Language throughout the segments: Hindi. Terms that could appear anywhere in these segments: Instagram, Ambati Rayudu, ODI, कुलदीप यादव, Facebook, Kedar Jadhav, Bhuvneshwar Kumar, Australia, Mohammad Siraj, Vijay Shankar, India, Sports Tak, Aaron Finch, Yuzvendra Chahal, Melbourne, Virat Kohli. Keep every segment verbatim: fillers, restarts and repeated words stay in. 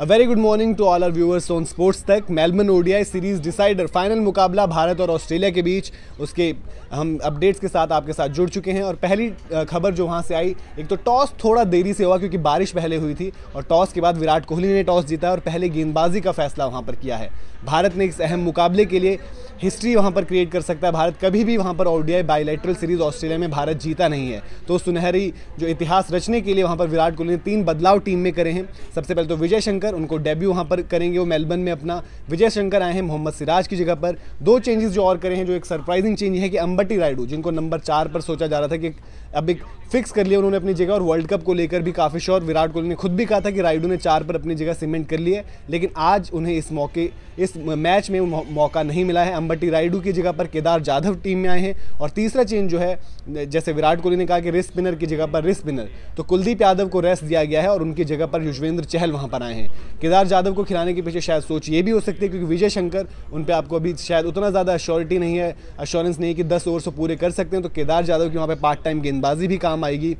A very good morning to all our viewers on sports Tak. Melbourne ODI series decider final मुकाबला भारत और ऑस्ट्रेलिया के बीच, उसके हम अपडेट्स के साथ आपके साथ जुड़ चुके हैं। और पहली खबर जो वहाँ से आई, एक तो टॉस थोड़ा देरी से हुआ क्योंकि बारिश पहले हुई थी और टॉस के बाद विराट कोहली ने टॉस जीता और पहले गेंदबाजी का फैसला वहाँ पर किया है। भारत ने इस अहम मुकाबले के लिए हिस्ट्री वहाँ पर क्रिएट कर सकता है। भारत कभी भी वहाँ पर ओडीआई बायलैटरल सीरीज ऑस्ट्रेलिया में भारत जीता नहीं है, तो सुनहरी जो इतिहास रचने के लिए वहाँ पर विराट कोहली ने तीन बदलाव टीम में करे हैं। सबसे पहले तो विजय शंकर, उनको डेब्यू वहाँ पर करेंगे वो मेलबर्न में अपना। विजय शंकर आए हैं मोहम्मद सिराज की जगह पर। दो चेंजेस जो और करे हैं, जो एक सरप्राइजिंग चेंज है कि अंबटी रायडू, जिनको नंबर चार पर सोचा जा रहा था कि अब एक फिक्स कर लिया उन्होंने अपनी जगह, और वर्ल्ड कप को लेकर भी काफ़ी श्योर विराट कोहली ने खुद भी कहा था कि रायडू ने चार पर अपनी जगह सीमेंट कर ली है, लेकिन आज उन्हें इस मौके इस मैच में मौका नहीं मिला है। अंबटी रायडू की जगह पर केदार जाधव टीम में आए हैं। और तीसरा चेंज जो है, जैसे विराट कोहली ने कहा कि रिस्ट स्पिनर की जगह पर रिस्ट स्पिनर, तो कुलदीप यादव को रेस्ट दिया गया है और उनकी जगह पर युजवेंद्र चहल वहाँ पर आए हैं। केदार जाधव को खिलाने के पीछे शायद सोच ये भी हो सकती है क्योंकि विजय शंकर, उन पर आपको अभी शायद उतना ज़्यादा अश्योरिटी नहीं है, अश्योरेंस नहीं है कि दस ओवर से पूरे कर सकते हैं, तो केदार जाधव की वहाँ पर पार्ट टाइम गेंदबाजी भी काम आएगी।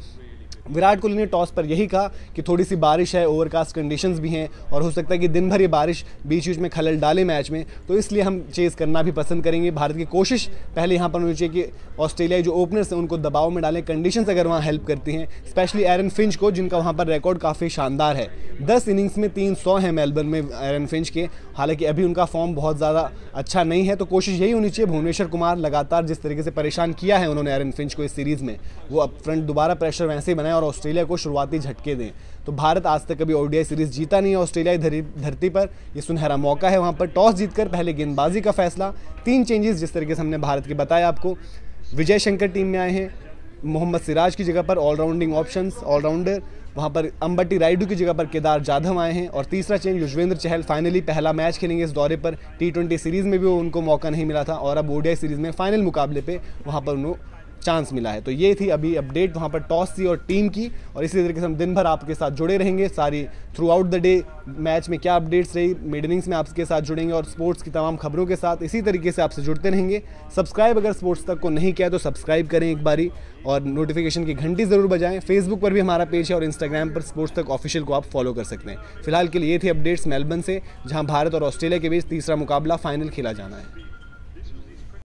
विराट कोहली ने टॉस पर यही कहा कि थोड़ी सी बारिश है, ओवरकास्ट कंडीशंस भी हैं और हो सकता है कि दिन भर ये बारिश बीच बीच में खलल डाले मैच में, तो इसलिए हम चेज़ करना भी पसंद करेंगे। भारत की कोशिश पहले यहाँ पर होनी चाहिए कि ऑस्ट्रेलियाई जो ओपनर्स हैं उनको दबाव में डालें, कंडीशंस अगर वहाँ हेल्प करती हैं, स्पेशली एरन फिंच को, जिनका वहाँ पर रिकॉर्ड काफ़ी शानदार है। दस इनिंग्स में तीन सौ है मेलबर्न में एरन फिंच के। हालांकि अभी उनका फॉर्म बहुत ज़्यादा अच्छा नहीं है, तो कोशिश यही होनी चाहिए। भुवनेश्वर कुमार लगातार जिस तरीके से परेशान किया है उन्होंने एरन फिंच को इस सीरीज़ में, वो अब फ्रंट दोबारा प्रेशर वैसे ही बनाए और ऑस्ट्रेलिया को शुरुआती झटके दें। तो भारत आज तक कभी ओडीआई सीरीज जीता नहीं है ऑस्ट्रेलियाई धरती पर, ये सुनहरा मौका है वहाँ पर। टॉस जीतकर पहले गेंदबाजी का फैसला, तीन चेंजेस जिस तरीके से हमने भारत के बताया आपको। विजय शंकर टीम में आए हैं मोहम्मद सिराज की जगह पर, ऑलराउंडिंग ऑप्शंस ऑलराउंडर। वहाँ पर अंबटी रायडू की जगह पर केदार जाधव आए हैं। और तीसरा चेंज, युजवेंद्र चहल फाइनली पहला मैच खेलेंगे इस दौरे पर। टी ट्वेंटी सीरीज़ में भी उनको मौका नहीं मिला था और अब ओडीआई सीरीज़ में फाइनल मुकाबले पर वहाँ पर उन्होंने चांस मिला है। तो ये थी अभी अपडेट वहाँ पर टॉस सी और टीम की, और इसी तरीके से हम दिन भर आपके साथ जुड़े रहेंगे। सारी throughout the day match में क्या अपडेट्स रही, मिड इनिंग्स में आपके साथ जुड़ेंगे और स्पोर्ट्स की तमाम खबरों के साथ इसी तरीके से आपसे जुड़ते रहेंगे। सब्सक्राइब अगर स्पोर्ट्स तक को नहीं किया तो सब्सक्राइब करें एक बारी, और नोटिफिकेशन की घंटी ज़रूर बजाएं। फेसबुक पर भी हमारा पेज है और इंस्टाग्राम पर स्पोर्ट्स तक ऑफिशियल को आप फॉलो कर सकते हैं। फिलहाल के लिए ये थी अपडेट्स मेलबर्न से, जहाँ भारत और ऑस्ट्रेलिया के बीच तीसरा मुकाबला फाइनल खेला जाना है।